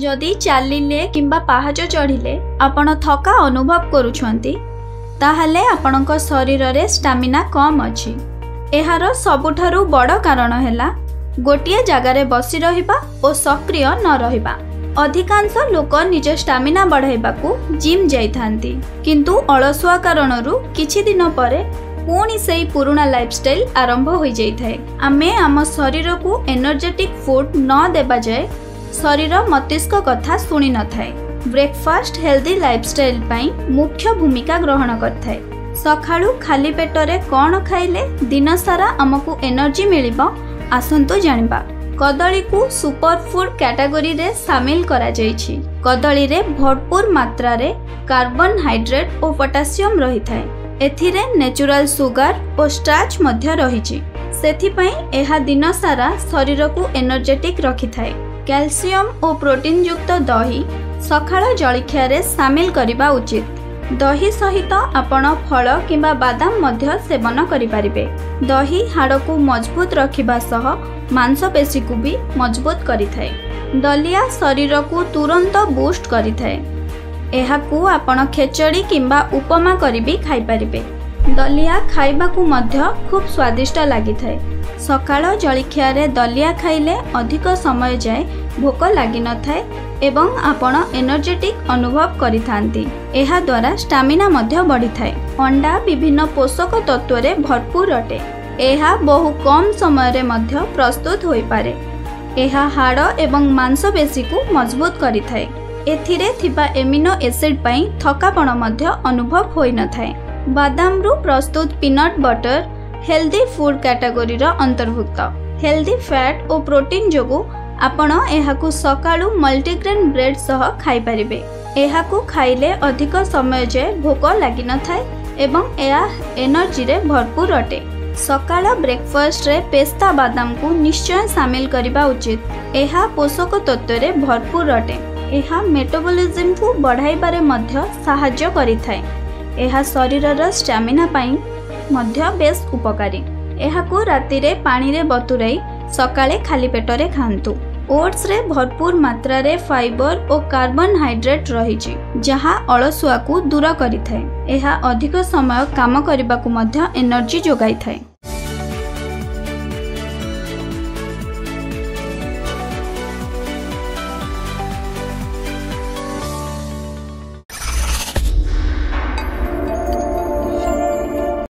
जदि चलिले किंबा पहाज चढ़िले आपण थका अनुभव करुछंती ताहले आपणको शरीर रे स्टामिना कम अछि। एहारो सबुठारु बड़ कारण हैला गोटिए जगार बसी रहिबा ओ सक्रिय न रहिबा। अधिकांश लोक निज स्टामिना बढ़ाइबाकू जिम जाइथांती किंतु अलसुआ कारणरू किछि दिन परे पुणी से पुराणा लाइफस्टाइल आरंभ हो जाए। आमे आम शरीर को एनर्जेटिक फूड न देबा जाए शरीर मस्तिष्क कथा शुणी न थाए। ब्रेकफास्ट हेल्दी लाइफस्टाइल पाई मुख्य भूमिका ग्रहण करथाए। सखाळु खाली पेटरे कौन खाइले दिन सारा आमको एनर्जी मिलिबो आसंतु जानिबा। कदली को सुपरफूड कैटेगरी रे शामिल करा जाइछि। कदली रे भरपूर मात्रा रे कार्बोहाइड्रेट और पोटासियम रही थाए। एथिरे नेचुरल सुगर और स्टार्च मध्य रही सेथिपई एहा दिन सारा शरीर को एनर्जेटिक रखी थाए। कैल्शियम और प्रोटीन युक्त दही सकाळ जलखिया रे शामिल करिबा उचित। दही सहित आपण फल किंबा बादाम मध्य सेवन करि परिबे। दही हाड़ को मजबूत रखिबा सह मांसपेशी को भी मजबूत करि थाए। दलिया शरीर को तुरंत बूस्ट करि थाए। एहाकू आपण खेचड़ी किंबा उपमा करी भी खाई परिबे। दलिया खाइबाकू मध्य खूब स्वादिष्ट लगी थाए। सकाळ जलखिया रे दलिया खाइले अधिक समय जाए भोक लगी न थाए एवं आपण एनर्जेटिक अनुभव करी थांती। एहा द्वारा स्टामिना मध्य बढ़ी थाए। अंडा विभिन्न पोषक तत्व रे भरपूर अटे। एहा बहु कम समय रे मध्य प्रस्तुत होई पारे। एहा हाड़ एवं मांसपेशी को मजबूत करी थाए। एथिरे थिबा एमिनो एसिड पाई थकापण मध्य अनुभव होई न थाए। बादाम रु प्रस्तुत peanut butter healthy food category रो अंतर्भुक्त। हेल्दी फैट और प्रोटीन जोगु आपण एहाकू सकाळू मल्टीग्रेन ब्रेड सह खाई परिबे। एहाकू खाइले अधिक समय जे भोक लागि न थाए एवं एहा एनर्जी रे भरपूर अटे। सकाळ ब्रेकफास्ट रे पेस्ता बादाम को निश्चय शामिल करिबा उचित। एहा पोषक तत्व रे भरपूर अटे। एहा मेटाबॉलिज्म को बढ़ाइबारे मध्य साहाय्य करिथाए। एहा शरीरर स्टामिना पाई मध्य बेस उपकारी। एहाकू राति रे पानी रे बतुराई सकाळे खाली पेटरे खांतु। ओट्स रे भरपूर मात्रा रे फाइबर और कार्बोहाइड्रेट रहिछि जहाँ अलसुआ को दूर करिथाए। एहा अधिक समय काम करिबाकू मध्य एनर्जी जोगाइथाए।